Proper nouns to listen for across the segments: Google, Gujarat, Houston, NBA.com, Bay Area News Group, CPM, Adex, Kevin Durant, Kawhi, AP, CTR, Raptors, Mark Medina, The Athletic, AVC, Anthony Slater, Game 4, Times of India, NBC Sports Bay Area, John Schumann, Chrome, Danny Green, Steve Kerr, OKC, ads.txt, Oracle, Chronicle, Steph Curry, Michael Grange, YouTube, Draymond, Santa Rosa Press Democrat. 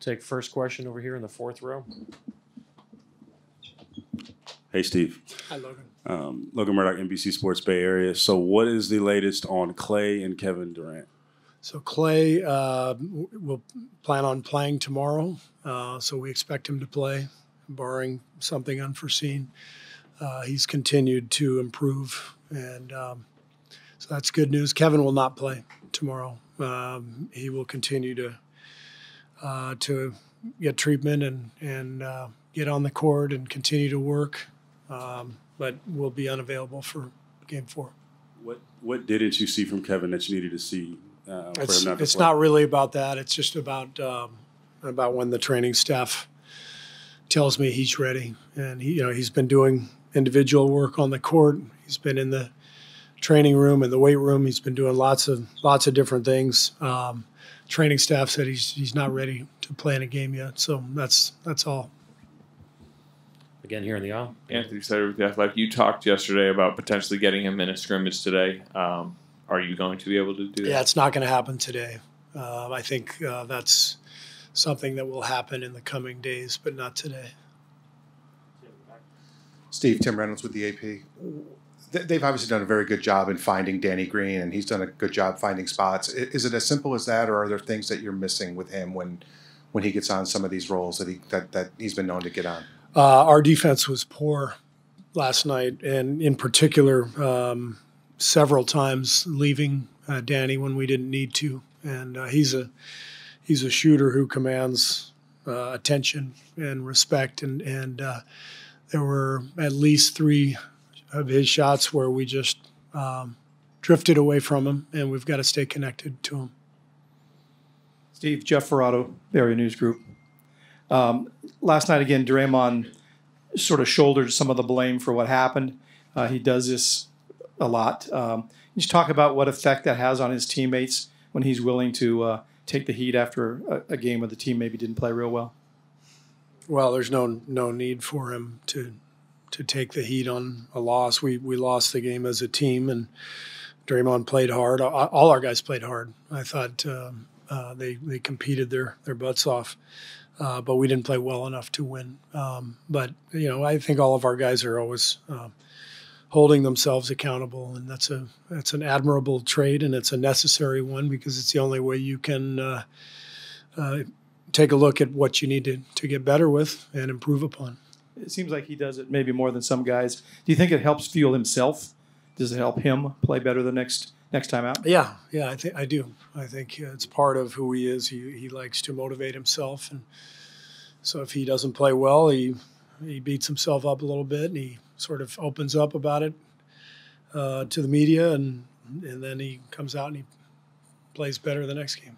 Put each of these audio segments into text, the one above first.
Take first question over here in the fourth row. Hey, Steve. Hi, Logan. Logan Murdoch, NBC Sports Bay Area. So what is the latest on Klay and Kevin Durant? So Klay will plan on playing tomorrow. So we expect him to play, barring something unforeseen. He's continued to improve, and so that's good news. Kevin will not play tomorrow. He will continue to get treatment and get on the court and continue to work. But will be unavailable for Game 4. What didn't you see from Kevin that you needed to see? It's not really about that. It's just about when the training staff tells me he's ready. And he, he's been doing individual work on the court. He's been in the training room and the weight room. He's been doing lots of different things. Training staff said he's not ready to play in a game yet. So that's all. Again, here in the aisle. Anthony Slater with The Athletic. You talked yesterday about potentially getting him in a scrimmage today. Are you going to be able to do that? Yeah, it's not going to happen today. I think that's something that will happen in the coming days, but not today. Steve, Tim Reynolds with the AP. They've obviously done a very good job in finding Danny Green, and he's done a good job finding spots. Is it as simple as that, or are there things that you're missing with him when he gets on some of these roles that he's been known to get on? Our defense was poor last night, and in particular, several times leaving Danny when we didn't need to. And he's a shooter who commands attention and respect. And there were at least 3 of his shots where we just drifted away from him, and we've got to stay connected to him. Steve, Jeff Ferrado, Bay Area News Group. Last night, again, Draymond sort of shouldered some of the blame for what happened. He does this a lot. Just talk about what effect that has on his teammates when he's willing to take the heat after a game where the team maybe didn't play real well. Well, there's no need for him to take the heat on a loss. We lost the game as a team, and Draymond played hard. All our guys played hard. I thought they competed their butts off. But we didn't play well enough to win. I think all of our guys are always holding themselves accountable, and that's an admirable trait, and it's a necessary one because it's the only way you can take a look at what you need to get better with and improve upon. It seems like he does it maybe more than some guys. Do you think it helps fuel himself? Does it help him play better the next time out? Yeah, I do. I think it's part of who he is. He likes to motivate himself, and so if he doesn't play well, he beats himself up a little bit, and he sort of opens up about it to the media, and then he comes out and he plays better the next game.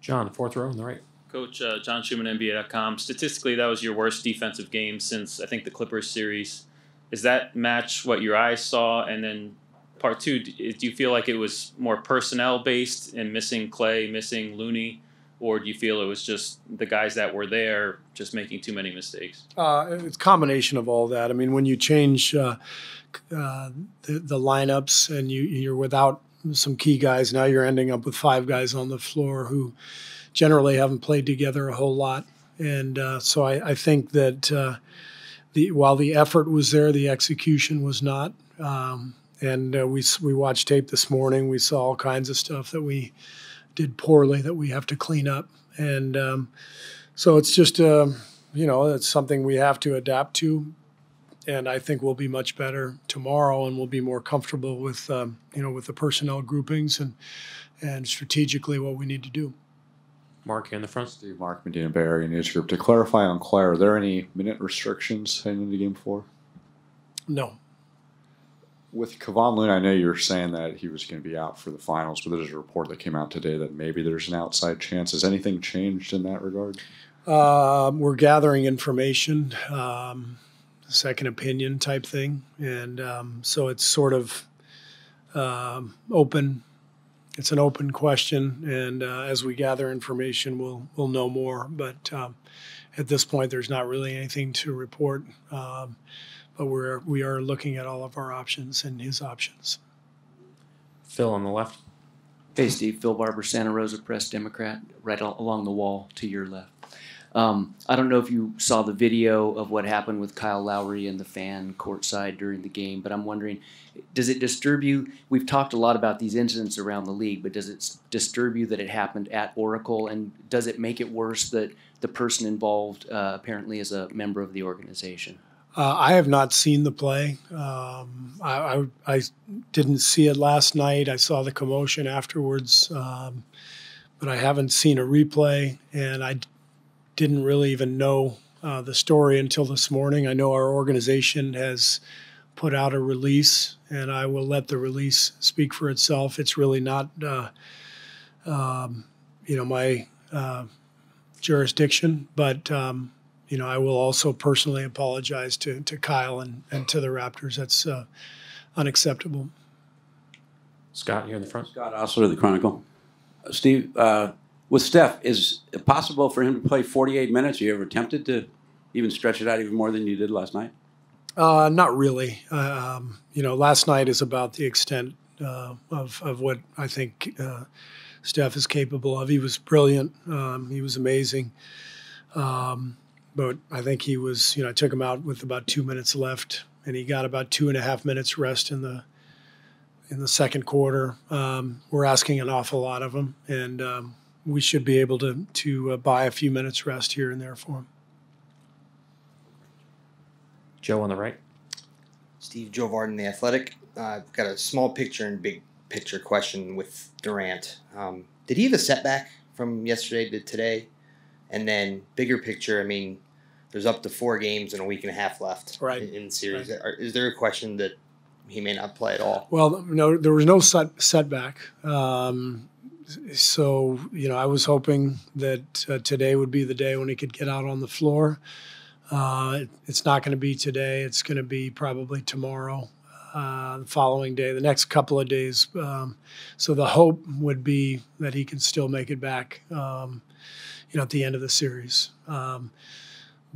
John, fourth row on the right. Coach, John Schumann, NBA.com. Statistically, that was your worst defensive game since, I think, the Clippers series. Does that match what your eyes saw? And then part two, do you feel like it was more personnel-based and missing Klay, missing Looney, or do you feel it was just the guys that were there just making too many mistakes? It's a combination of all that. I mean, when you change the lineups and you're without some key guys, now you're ending up with 5 guys on the floor who generally haven't played together a whole lot. And so I think that while the effort was there, the execution was not. And we watched tape this morning. We saw all kinds of stuff that we did poorly that we have to clean up. And so it's just, it's something we have to adapt to. And I think we'll be much better tomorrow, and we'll be more comfortable with, with the personnel groupings and strategically what we need to do. Mark, in the front. Steve, Mark Medina, Bay Area News Group. To clarify on Klay, are there any minute restrictions heading into Game 4? No. With Kavon Loon, I know you were saying that he was going to be out for the finals, but there's a report that came out today that maybe there's an outside chance. Has anything changed in that regard? We're gathering information, second opinion type thing. And so it's sort of open. It's an open question. And as we gather information, we'll know more. But at this point, there's not really anything to report. But we are looking at all of our options and his options. Phil on the left. Hey, Steve. Phil Barber, Santa Rosa Press Democrat, right along the wall to your left. I don't know if you saw the video of what happened with Kyle Lowry and the fan courtside during the game, but I'm wondering, does it disturb you? We've talked a lot about these incidents around the league, but does it disturb you that it happened at Oracle, and does it make it worse that the person involved apparently is a member of the organization? I have not seen the play. I didn't see it last night. I saw the commotion afterwards, but I haven't seen a replay, and I didn't really even know the story until this morning. I know our organization has put out a release, and I will let the release speak for itself. It's really not, you know, my jurisdiction, but you know, I will also personally apologize to Kyle and to the Raptors. That's unacceptable. Scott, you're in the front. Scott Osler of the Chronicle. Steve, with Steph, is it possible for him to play 48 minutes? Are you ever tempted to even stretch it out even more than you did last night? Not really. You know, last night is about the extent of what I think Steph is capable of. He was brilliant. He was amazing. But I think he was, you know, I took him out with about 2 minutes left, and he got about 2.5 minutes rest in the second quarter. We're asking an awful lot of him, and we should be able to buy a few minutes rest here and there for him. Joe on the right. Steve, Joe Vardon, The Athletic. I've got a small picture and big picture question with Durant. Did he have a setback from yesterday to today? And then bigger picture, I mean, there's up to 4 games and a week and a half left in the series. Right. Is there a question that he may not play at all? Well, no, there was no setback. So, you know, I was hoping that today would be the day when he could get out on the floor. It's not going to be today. It's going to be probably tomorrow, the following day, the next couple of days. So the hope would be that he can still make it back, you know, at the end of the series.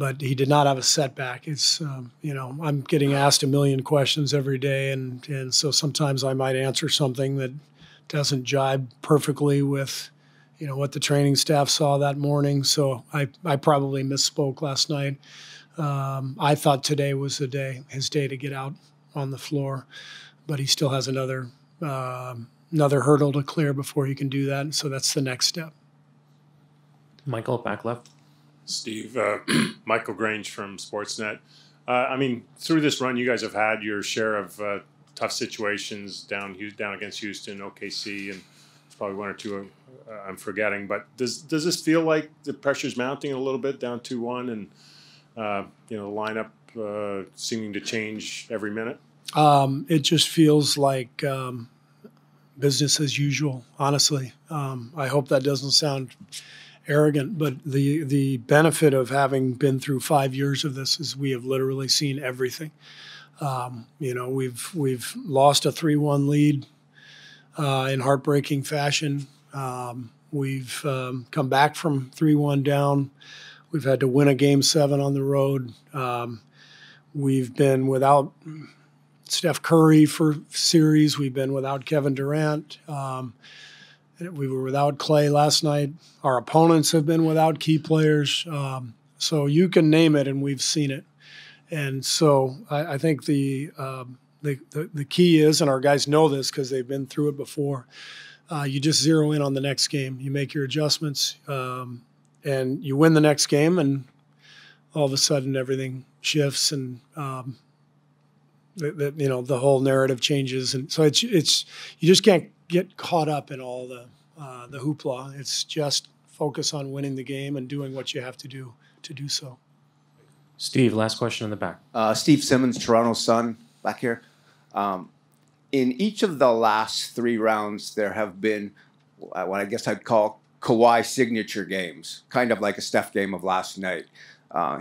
But he did not have a setback. It's, you know, I'm getting asked a million questions every day, and so sometimes I might answer something that doesn't jibe perfectly with, you know, what the training staff saw that morning. So I probably misspoke last night. I thought today was the day, his day to get out on the floor, but he still has another hurdle to clear before he can do that, and so that's the next step. Michael, back left. Steve, Michael Grange from Sportsnet. I mean, through this run, you guys have had your share of tough situations down against Houston, OKC, and probably one or two I'm forgetting. But does this feel like the pressure's mounting a little bit, down 2-1, and you know, the lineup seeming to change every minute? It just feels like business as usual. Honestly, I hope that doesn't sound arrogant, but the benefit of having been through 5 years of this is we have literally seen everything. You know, we've lost a 3-1 lead in heartbreaking fashion. We've come back from 3-1 down. We've had to win a Game 7 on the road. We've been without Steph Curry for series. We've been without Kevin Durant. We were without Klay last night. Our opponents have been without key players. So you can name it, and we've seen it. And so I think the key is, and our guys know this because they've been through it before, you just zero in on the next game. You make your adjustments, and you win the next game, and all of a sudden everything shifts, and you know, the whole narrative changes. And so it's you just can't get caught up in all the hoopla. It's just focus on winning the game and doing what you have to do so. Steve, last question in the back. Steve Simmons, Toronto Sun, back here. In each of the last 3 rounds, there have been what I guess I'd call Kawhi signature games, kind of like a Steph game of last night.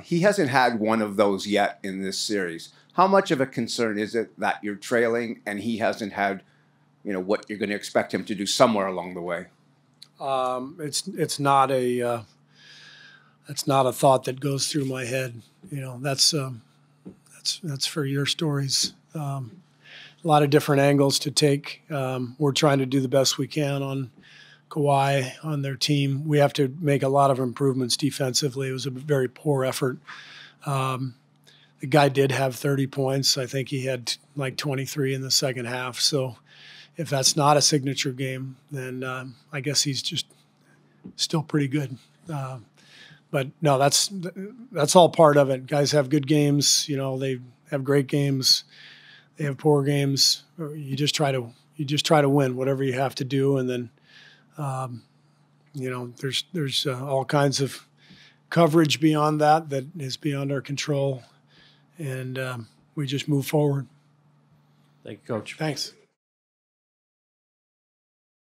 He hasn't had one of those yet in this series. How much of a concern is it that you're trailing and he hasn't had, you know, what you're going to expect him to do somewhere along the way? It's not a thought that goes through my head. You know, that's for your stories. A lot of different angles to take. We're trying to do the best we can on Kawhi on their team. We have to make a lot of improvements defensively. It was a very poor effort. The guy did have 30 points. I think he had like 23 in the second half. So if that's not a signature game, then I guess he's just still pretty good. But no, that's all part of it. Guys have good games. You know, they have great games. They have poor games. You just try to win whatever you have to do, and then you know, there's all kinds of coverage beyond that is beyond our control, and we just move forward. Thank you, Coach. Thanks.